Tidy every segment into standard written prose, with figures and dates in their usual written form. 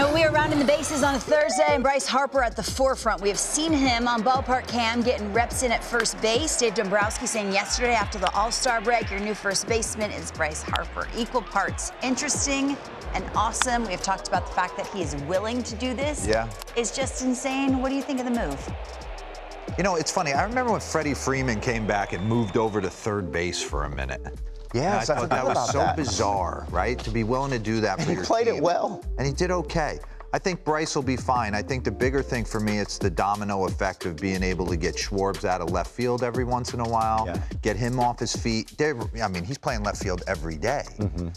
And we are rounding the bases on a Thursday, and Bryce Harper at the forefront. We have seen him on Ballpark Cam getting reps in at first base. Dave Dombrowski saying yesterday after the All-Star break, your new first baseman is Bryce Harper. Equal parts interesting and awesome. We have talked about the fact that he is willing to do this. Yeah. It's just insane. What do you think of the move? You know, it's funny. I remember when Freddie Freeman came back and moved over to third base for a minute. Yes, I thought that was so bizarre, right? To be willing to do that for your team. He played it well. And he did okay. I think Bryce will be fine. I think the bigger thing for me, it's the domino effect of being able to get Schwarber out of left field every once in a while, get him off his feet. I mean, he's playing left field every day.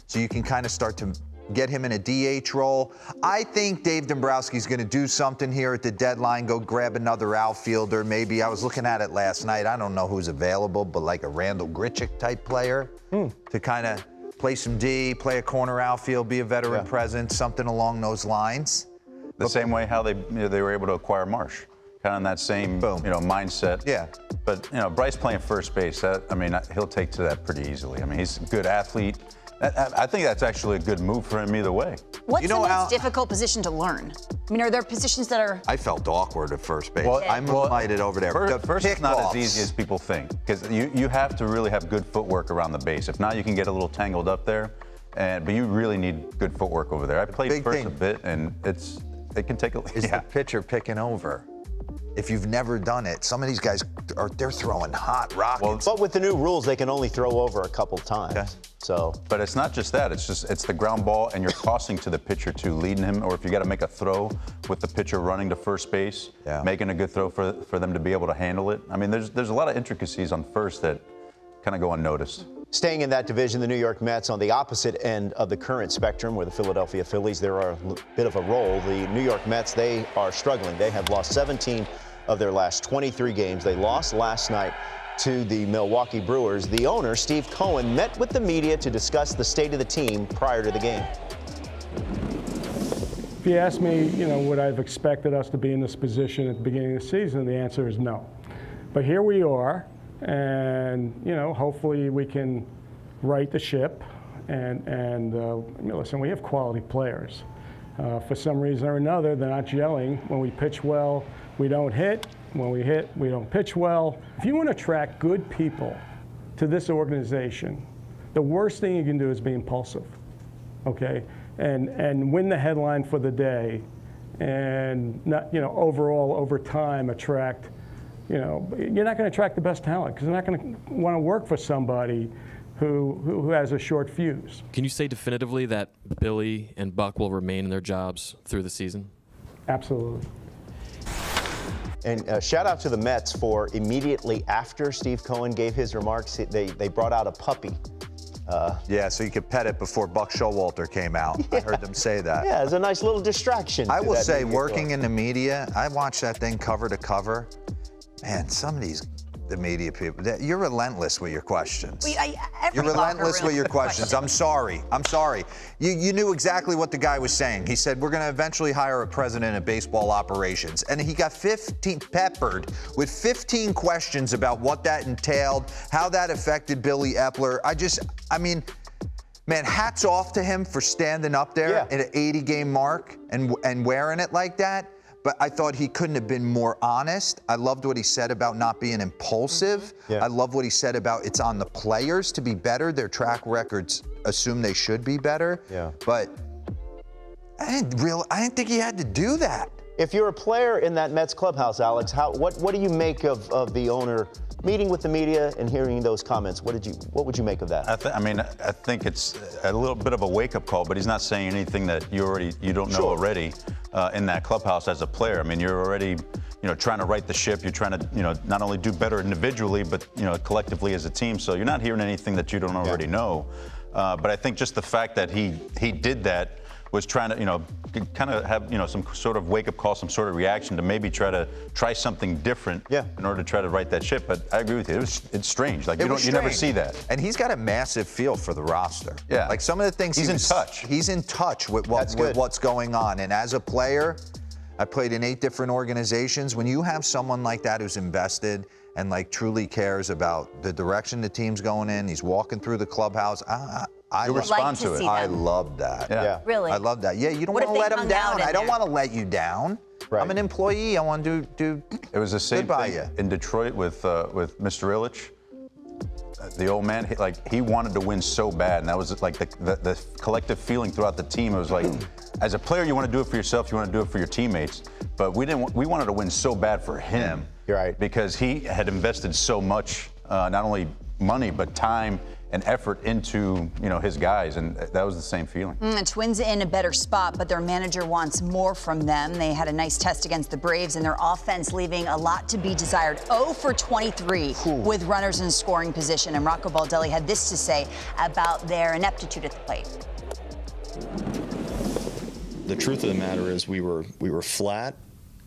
So you can kind of start to get him in a DH role. I think Dave Dombrowski's going to do something here at the deadline, go grab another outfielder. Maybe I was looking at it last night. I don't know who's available, but like a Randall Grichuk type player to kind of play some D, play a corner outfield, be a veteran presence, something along those lines. The same way how they were able to acquire Marsh, kind of in that same mindset. Yeah. But Bryce playing first base, I mean, he'll take to that pretty easily. I mean, he's a good athlete. I think that's actually a good move for him either way. What's the most difficult position to learn? I mean, are there positions that are... I felt awkward at first base. Well, I'm invited over there. First is not as easy as people think, because you have to really have good footwork around the base. If not, you can get a little tangled up there, but you really need good footwork over there. I played first a bit, and it can take a... Is the pitcher picking over? If you've never done it, some of these guys they're throwing hot rockets. Well, but with the new rules, they can only throw over a couple times. Okay. So, but it's not just that. It's the ground ball, and you're tossing to the pitcher too, leading him, or if you got to make a throw with the pitcher running to first base, making a good throw for them to be able to handle it. I mean, there's a lot of intricacies on first that kind of go unnoticed. Staying in that division, the New York Mets on the opposite end of the current spectrum, where the Philadelphia Phillies, there are a bit of a roll. The New York Mets, they are struggling. They have lost 17 of their last 23 games. They lost last night to the Milwaukee Brewers. The owner, Steve Cohen, met with the media to discuss the state of the team prior to the game. If you ask me, would I have expected us to be in this position at the beginning of the season, the answer is no. But here we are. And hopefully we can right the ship. And listen, we have quality players. For some reason or another, they're not gelling. When we pitch well, we don't hit. When we hit, we don't pitch well. If you want to attract good people to this organization, the worst thing you can do is be impulsive, okay? And win the headline for the day, and not overall over time attract. You're not going to attract the best talent, because they're not going to want to work for somebody who has a short fuse. Can you say definitively that Billy and Buck will remain in their jobs through the season? Absolutely. And shout out to the Mets for immediately after Steve Cohen gave his remarks, they brought out a puppy. Yeah, so you could pet it before Buck Showalter came out. I heard them say that. Yeah, it's a nice little distraction. I will say, working in the media, I watched that thing cover to cover. Man, some of the media people, you're relentless with your questions. You're relentless with your questions. I'm sorry. You knew exactly what the guy was saying. He said, we're going to eventually hire a president of baseball operations. And he got peppered with 15 questions about what that entailed, how that affected Billy Eppler. I mean, man, hats off to him for standing up there at an 80-game mark and wearing it like that. But I thought he couldn't have been more honest. I loved what he said about not being impulsive. Yeah. I love what he said about it's on the players to be better. Their track records assume they should be better. Yeah. But I didn't think he had to do that. If you're a player in that Mets clubhouse, Alex, what do you make of the owner meeting with the media and hearing those comments? What would you make of that? I think it's a little bit of a wake-up call, but he's not saying anything that you don't know already in that clubhouse as a player. I mean, you're already trying to right the ship. You're trying to not only do better individually, but collectively as a team. So you're not hearing anything that you don't already know. But I think just the fact that he did that was trying to, kind of have, some sort of wake-up call, some sort of reaction to maybe try something different in order to try to right that ship. But I agree with you. It's strange. Like, you never see that. And he's got a massive feel for the roster. Yeah. Like, some of the things he's in touch with what's going on. And as a player, I played in 8 different organizations. When you have someone like that who's invested and, truly cares about the direction the team's going in, he's walking through the clubhouse, I respond to it. I love that. Yeah. Really? I love that. Yeah, you don't want to let them down. I don't want to let you down. Right. I'm an employee. I want to do good by you. It was the same thing in Detroit with Mr. Ilitch. The old man, he wanted to win so bad, and that was like the collective feeling throughout the team. It was like, as a player, you want to do it for yourself, you want to do it for your teammates, but we wanted to win so bad for him. You're right. Because he had invested so much, not only money, but time and effort into, you know, his guys, and that was the same feeling. The Twins in a better spot, but their manager wants more from them. They had a nice test against the Braves, and their offense leaving a lot to be desired. 0 for 23 with runners in scoring position, and Rocco Baldelli had this to say about their ineptitude at the plate. The truth of the matter is we were flat,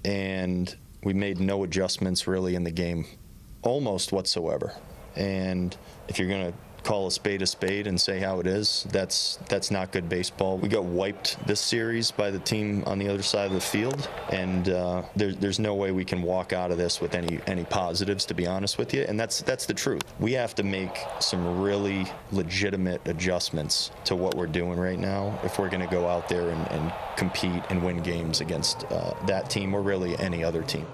and we made no adjustments really in the game, almost whatsoever. And if you're going to call a spade and say how it is, that's not good baseball. We got wiped this series by the team on the other side of the field, and there's no way we can walk out of this with any positives, to be honest with you, and that's the truth. We have to make some really legitimate adjustments to what we're doing right now if we're going to go out there and compete and win games against that team or really any other team.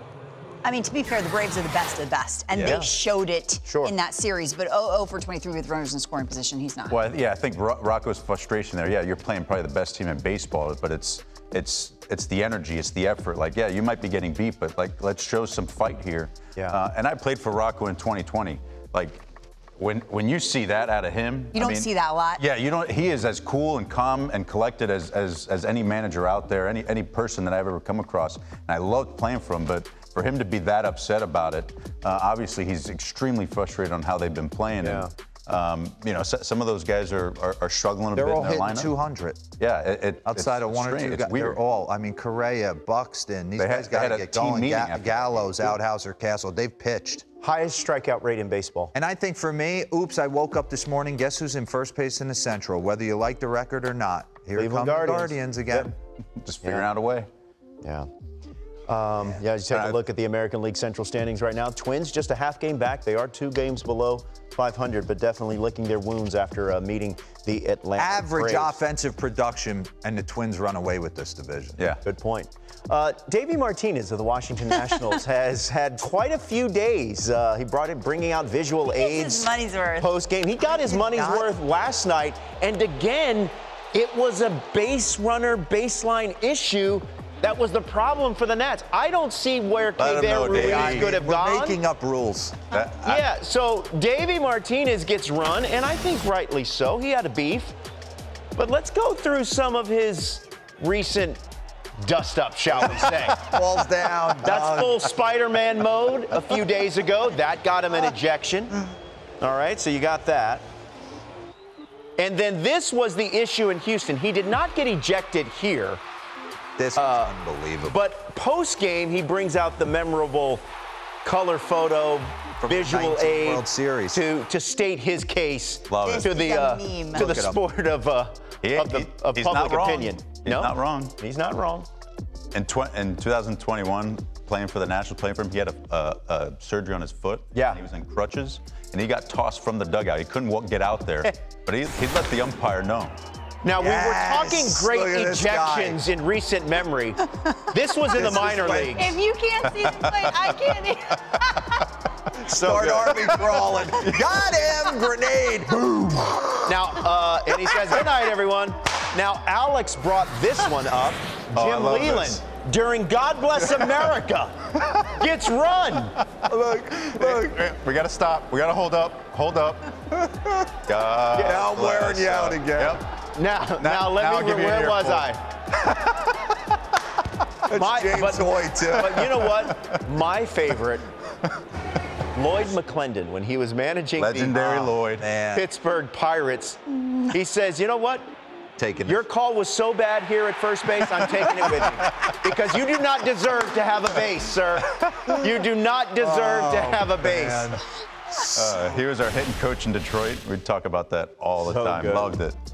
I mean, to be fair, the Braves are the best of the best, and they showed it in that series. But 0-0 for 23 with runners in scoring position, he's not. Well, yeah, I think Rocco's frustration there. Yeah, you're playing probably the best team in baseball, but it's the energy, it's the effort. Like, yeah, you might be getting beat, but like, let's show some fight here. Yeah. And I played for Rocco in 2020. Like, when you see that out of him, you don't see that a lot. Yeah, you don't. He is as cool and calm and collected as any manager out there, any person that I've ever come across. And I loved playing for him, but for him to be that upset about it, obviously he's extremely frustrated on how they've been playing. Yeah. And, you know, some of those guys are struggling a bit in their lineup. They're all hitting 200. Yeah. Outside of one or two guys, they're all. I mean, Correa, Buxton, these guys got to get going. Gallows, Outhouser, Castle, they've pitched. Highest strikeout rate in baseball. And I think for me, oops, I woke up this morning. Guess who's in first place in the Central? Whether you like the record or not, here come the Guardians again. Yep. Just figuring out a way. Yeah. Yeah, as you take a look at the American League Central standings right now, Twins just a half game back. They are 2 games below 500, but definitely licking their wounds after meeting the Atlanta Braves. Average offensive production, and the Twins run away with this division. Yeah. Good point. Davey Martinez of the Washington Nationals has had quite a few days. He bringing out visual aids post-game. He got his money's worth last night, and again, it was a base runner baseline issue. That was the problem for the Nats. I don't see where Kevin Ruiz could have gone. We're making up rules. Yeah, so Davey Martinez gets run, and I think rightly so. He had a beef. But let's go through some of his recent dust-up, shall we say. Balls down. That's full Spider-Man mode a few days ago. That got him an ejection. All right, so you got that. And then this was the issue in Houston. He did not get ejected here. This is unbelievable. But post-game, he brings out the memorable color photo from visual aid World Series to state his case to the sport of public opinion. He's not wrong. He's not wrong. In 2021, playing for the Nationals, playing for him, he had a surgery on his foot. Yeah. And he was in crutches, and he got tossed from the dugout. He couldn't get out there, but he let the umpire know. Now, we were talking great ejections in recent memory. This was in the minor leagues. If you can't see the play, I can't either. Start army crawling. Got him, grenade. Boom. Now, and he says, good night, everyone. Now, Alex brought this one up. Jim Leland, during God Bless America, gets run. Look. We got to stop. We got to hold up. Hold up. Now I'm wearing you out again. Yep. Now let me. Where was I? James Hoyt, too. But you know what? My favorite, Lloyd McClendon, when he was managing the Pittsburgh Pirates, he says, "You know what? Your call was so bad here at first base. I'm taking it with you because you do not deserve to have a base, sir. You do not deserve to have a base." Man. He was our hitting coach in Detroit. We'd talk about that all the time. Good. Loved it.